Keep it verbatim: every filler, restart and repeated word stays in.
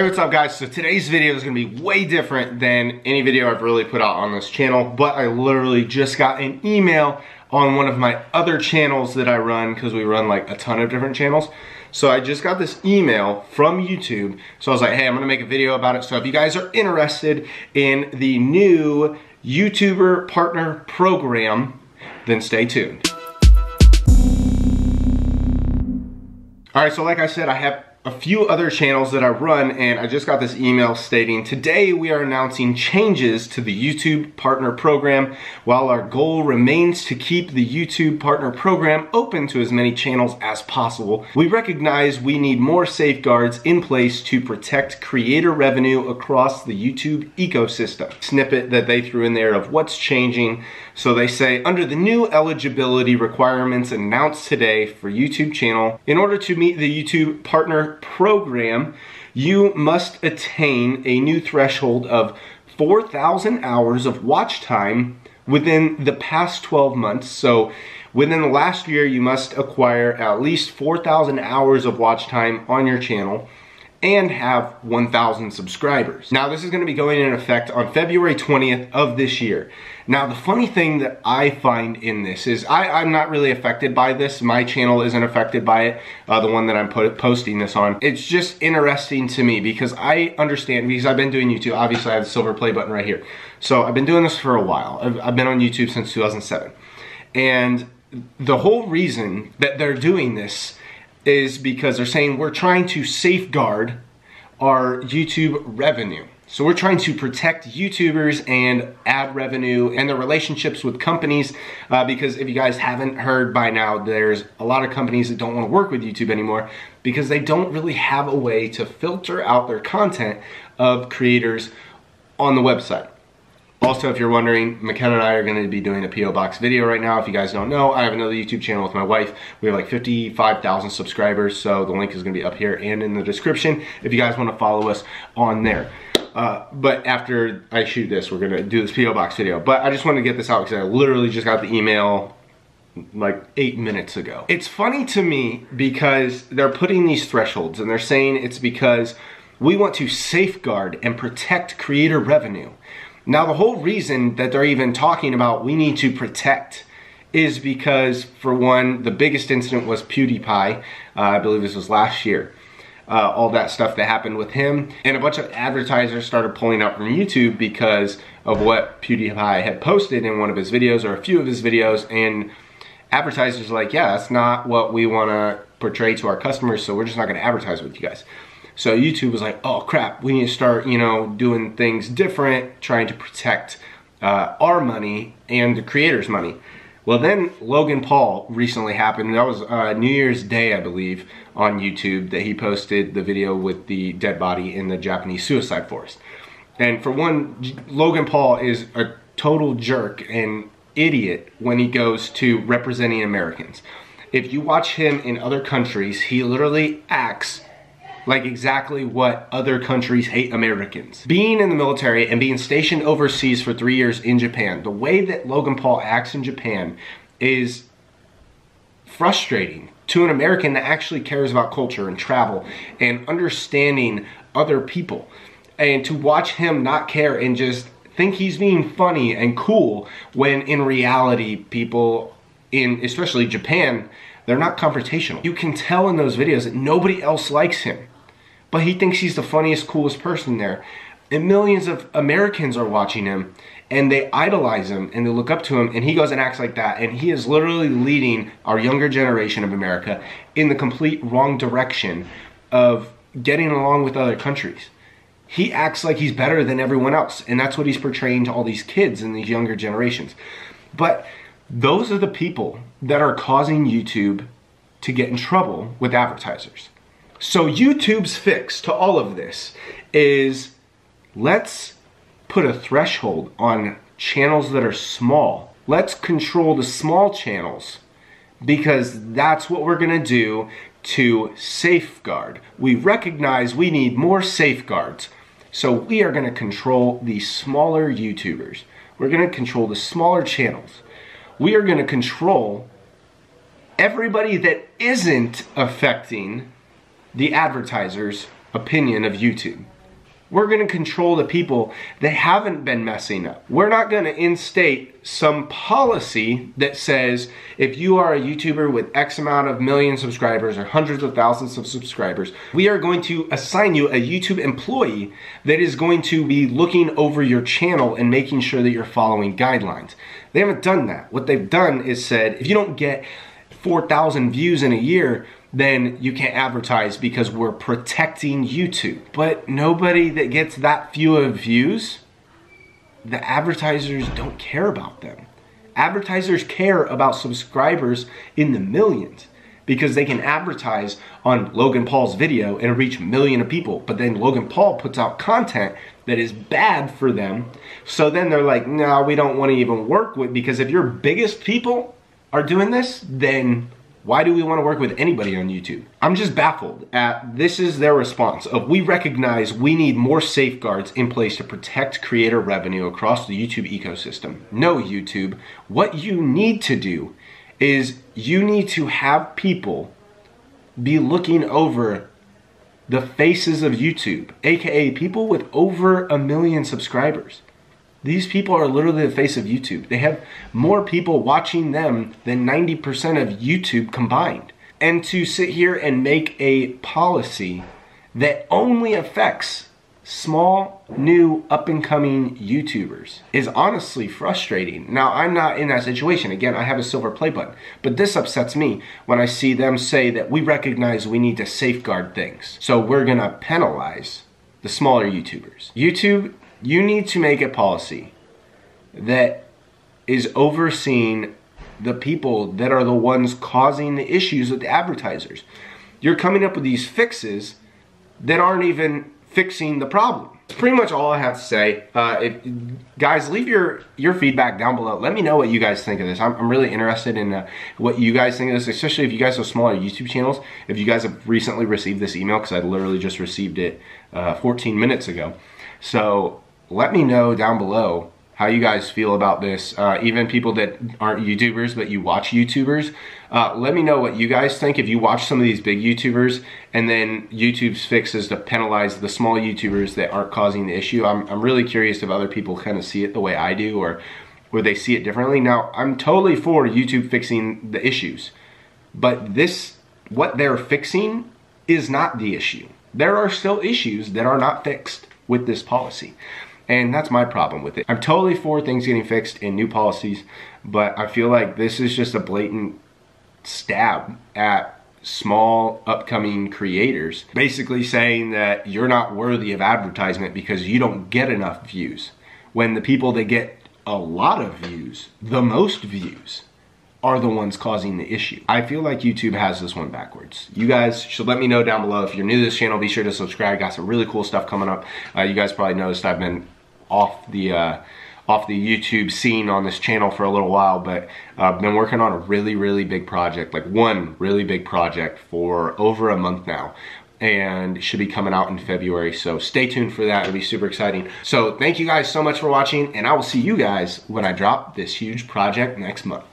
Hey, what's up guys? So today's video is gonna be way different than any video I've really put out on this channel, but I literally just got an email on one of my other channels that I run, because we run like a ton of different channels. So I just got this email from YouTube. So I was like, hey, I'm gonna make a video about it. So if you guys are interested in the new YouTuber partner program, then stay tuned. All right, so like I said, I have a few other channels that I run, and I just got this email stating, today we are announcing changes to the YouTube Partner Program. While our goal remains to keep the YouTube Partner Program open to as many channels as possible, we recognize we need more safeguards in place to protect creator revenue across the YouTube ecosystem. Snippet that they threw in there of what's changing. So they say, under the new eligibility requirements announced today for YouTube channel, in order to meet the YouTube Partner Program, you must attain a new threshold of four thousand hours of watch time within the past twelve months. So within the last year, you must acquire at least four thousand hours of watch time on your channel and have one thousand subscribers. Now, this is going to be going in effect on February twentieth of this year. Now, the funny thing that I find in this is I, I'm not really affected by this. My channel isn't affected by it, uh, the one that I'm put, posting this on. It's just interesting to me because I understand, because I've been doing YouTube. Obviously, I have the silver play button right here. So I've been doing this for a while. I've, I've been on YouTube since two thousand seven. And the whole reason that they're doing this is because they're saying we're trying to safeguard our YouTube revenue. So we're trying to protect YouTubers and ad revenue and their relationships with companies, uh, because if you guys haven't heard by now, there's a lot of companies that don't want to work with YouTube anymore because they don't really have a way to filter out their content of creators on the website. Also, if you're wondering, McKenna and I are going to be doing a P O Box video right now. If you guys don't know, I have another YouTube channel with my wife. We have like fifty-five thousand subscribers, so the link is going to be up here and in the description if you guys want to follow us on there. Uh, but after I shoot this, we're going to do this P O Box video. But I just wanted to get this out because I literally just got the email like eight minutes ago. It's funny to me because they're putting these thresholds and they're saying it's because we want to safeguard and protect creator revenue. Now, the whole reason that they're even talking about we need to protect is because, for one, the biggest incident was PewDiePie. Uh, I believe this was last year. Uh, all that stuff that happened with him. And a bunch of advertisers started pulling up from YouTube because of what PewDiePie had posted in one of his videos or a few of his videos. And advertisers are like, yeah, that's not what we want to portray to our customers, so we're just not going to advertise with you guys. So YouTube was like, oh crap, we need to start, you know, doing things different, trying to protect uh, our money and the creators' money. Well, then Logan Paul recently happened. That was uh, New Year's Day, I believe, on YouTube, that he posted the video with the dead body in the Japanese suicide forest. And for one, Logan Paul is a total jerk and idiot when he goes to representing Americans. If you watch him in other countries, he literally acts like exactly what other countries hate Americans. Being in the military and being stationed overseas for three years in Japan, the way that Logan Paul acts in Japan is frustrating to an American that actually cares about culture and travel and understanding other people. And to watch him not care and just think he's being funny and cool, when in reality people in especially Japan, they're not confrontational. You can tell in those videos that nobody else likes him, but he thinks he's the funniest, coolest person there. And millions of Americans are watching him, and they idolize him, and they look up to him, and he goes and acts like that, and he is literally leading our younger generation of America in the complete wrong direction of getting along with other countries. He acts like he's better than everyone else, and that's what he's portraying to all these kids in these younger generations. But those are the people that are causing YouTube to get in trouble with advertisers. So YouTube's fix to all of this is, let's put a threshold on channels that are small. Let's control the small channels, because that's what we're gonna do to safeguard. We recognize we need more safeguards, so we are gonna control the smaller YouTubers. We're gonna control the smaller channels. We are going to control everybody that isn't affecting the advertisers opinion of YouTube. We're going to control the people that haven't been messing up. We're not going to instate some policy that says if you are a YouTuber with X amount of million subscribers or hundreds of thousands of subscribers, we are going to assign you a YouTube employee that is going to be looking over your channel and making sure that you're following guidelines. They haven't done that. What they've done is said, if you don't get four thousand views in a year, then you can't advertise because we're protecting YouTube. But nobody that gets that few of views, the advertisers don't care about them. Advertisers care about subscribers in the millions because they can advertise on Logan Paul's video and reach a million of people. But then Logan Paul puts out content that is bad for them. So then they're like, no, nah, we don't want to even work with, because if your biggest people are doing this, then why do we want to work with anybody on YouTube? I'm just baffled at this is their response of, we recognize we need more safeguards in place to protect creator revenue across the YouTube ecosystem. No, YouTube, what you need to do is you need to have people be looking over the faces of YouTube, aka people with over a million subscribers. These people are literally the face of YouTube. They have more people watching them than ninety percent of YouTube combined. And to sit here and make a policy that only affects small, new, up-and-coming YouTubers is honestly frustrating. Now, I'm not in that situation. Again, I have a silver play button. But this upsets me when I see them say that we recognize we need to safeguard things, so we're going to penalize the smaller YouTubers. YouTube, you need to make a policy that is overseeing the people that are the ones causing the issues with the advertisers. You're coming up with these fixes that aren't even fixing the problem. That's pretty much all I have to say. Uh, if, guys, leave your, your feedback down below. Let me know what you guys think of this. I'm, I'm really interested in uh, what you guys think of this, especially if you guys have smaller YouTube channels. If you guys have recently received this email, because I literally just received it uh, fourteen minutes ago. So let me know down below how you guys feel about this. Uh, even people that aren't YouTubers, but you watch YouTubers, uh, let me know what you guys think. If you watch some of these big YouTubers and then YouTube's fix is to penalize the small YouTubers that aren't causing the issue, I'm, I'm really curious if other people kind of see it the way I do, or where they see it differently. Now, I'm totally for YouTube fixing the issues, but this, what they're fixing is not the issue. There are still issues that are not fixed with this policy. And that's my problem with it. I'm totally for things getting fixed and new policies, but I feel like this is just a blatant stab at small upcoming creators, basically saying that you're not worthy of advertisement because you don't get enough views, when the people that get a lot of views, the most views, are the ones causing the issue. I feel like YouTube has this one backwards. You guys should let me know down below. If you're new to this channel, be sure to subscribe. Got some really cool stuff coming up. Uh, you guys probably noticed I've been off the uh, off the YouTube scene on this channel for a little while, but I've uh, been working on a really, really big project, like one really big project for over a month now, and it should be coming out in February, so stay tuned for that. It'll be super exciting. So thank you guys so much for watching, and I will see you guys when I drop this huge project next month.